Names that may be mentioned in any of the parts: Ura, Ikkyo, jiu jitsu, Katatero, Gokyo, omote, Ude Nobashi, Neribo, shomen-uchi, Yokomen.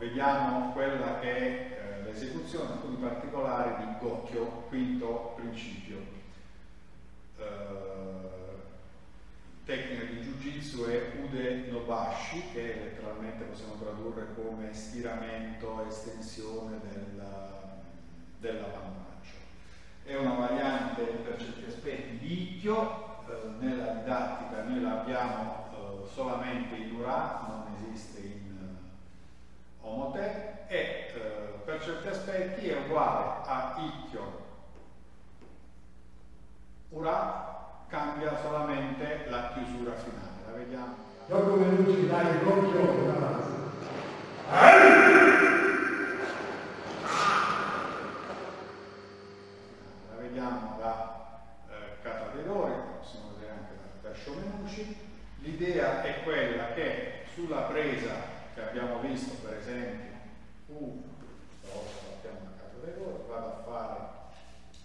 vediamo quella che è l'esecuzione, alcuni particolari di Gokyo, quinto principio. Tecnica di jiu jitsu è Ude Nobashi, che letteralmente possiamo tradurre come stiramento, estensione della pancia. È una variante per certi aspetti di Ikkyo, nella didattica noi la abbiamo solamente in Ura, non esiste in omote, e per certi aspetti è uguale a Ikkyo. Ura cambia solamente la chiusura finale, la vediamo. Dopo le luci dai Gokyo da base. Shomen-uchi. L'idea è quella che sulla presa che abbiamo visto, per esempio, vado a fare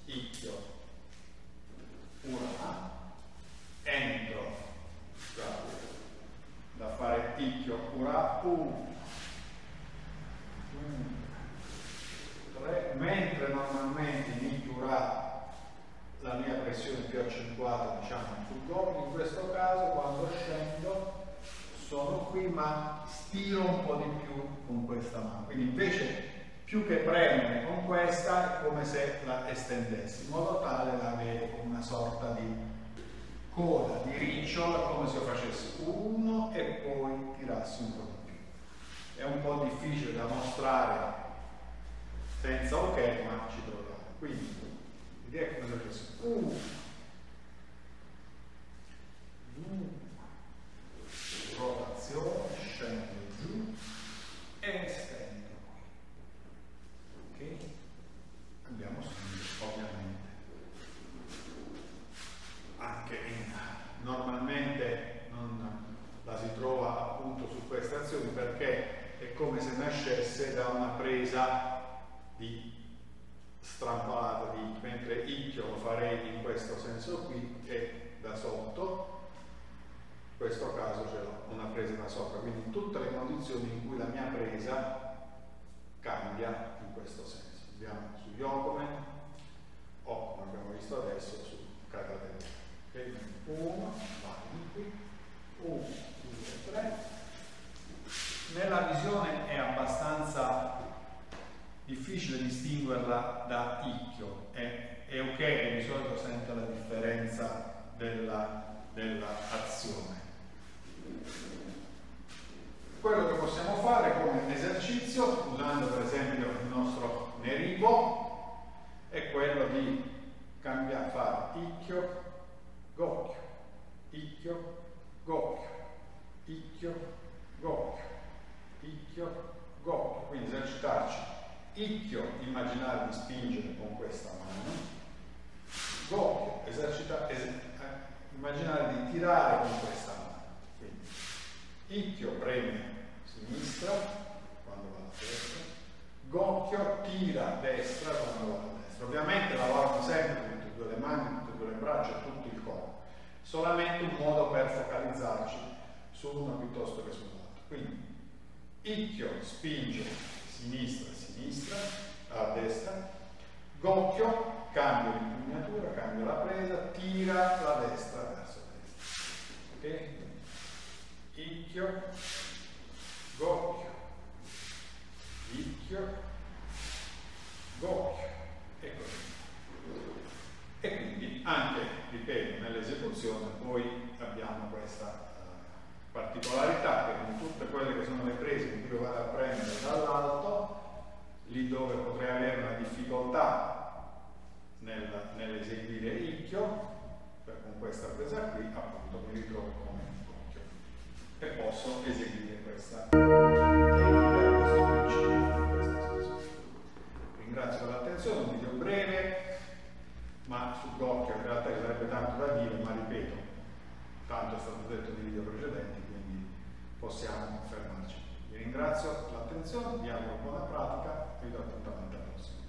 Ikkyo, Ura, entro, da fare Ikkyo, Ura, 1, 2, 3, mentre normalmente in Ura la mia pressione più accentuata, diciamo, sul corpo. In questo caso, quando scendo, sono qui, ma stiro un po' di più con questa mano. Quindi, invece, più che premere con questa, è come se la estendessi, in modo tale da avere una sorta di coda, di ricciola, come se io facessi uno e poi tirassi un po' di più. È un po' difficile da mostrare senza ok, ma ci troviamo. Quindi, l'idea è come se fosse 1, 2, rotazione, scendo giù e stendo qui. Ok? Abbiamo subito, ovviamente. Anche normalmente non la si trova appunto su queste azioni, perché è come se nascesse da una presa di strampalata, mentre Ikkyo lo farei in questo senso qui e da sotto, in questo caso c'è una presa da sopra, quindi in tutte le condizioni in cui la mia presa cambia in questo senso. Andiamo su Yokomen o, come abbiamo visto adesso, su Katatero. Ok, 1, vai qui, 1, 2, 3. Nella visione è abbastanza difficile distinguerla da Ikkyo, è ok che di solito sento la differenza della azione. Quello che possiamo fare come esercizio, usando per esempio il nostro neribo, è quello di cambiare, fare Ikkyo, Gokyo, Ikkyo, Gokyo, Ikkyo, Gokyo, Ikkyo, Gokyo, quindi esercitarci. Ikkyo, immaginare di spingere con questa mano. Gokyo, immaginare di tirare con questa mano. Quindi, Ikkyo preme sinistra quando va a destra. Gokyo tira a destra quando va a destra. Ovviamente lavorano sempre con tutte e due le mani, tutte e due le braccia, tutto il corpo. Solamente un modo per focalizzarci su uno piuttosto che sull'altro. Quindi, Ikkyo spinge sinistra, sinistra, a destra. Gokyo, cambio l'impugnatura, cambio la presa, tira la destra verso destra. Ok? Ikkyo, Gokyo, Ikkyo, Gokyo. E così. E quindi anche, ripeto, nell'esecuzione poi abbiamo questa particolarità, che con tutte quelle che sono le prese in cui vado a prendere dall'alto, lì dove potrei avere una difficoltà nell'eseguire Ikkyo, con questa presa qui appunto mi ritrovo come Gokyo e posso eseguire questa. Ringrazio per l'attenzione, un video breve, ma su Gokyo in realtà ci sarebbe tanto da dire, ma ripeto, tanto è stato detto nei video precedenti, quindi possiamo fermarci. Vi ringrazio per l'attenzione, vi auguro buona pratica e vi do appuntamento al prossimo.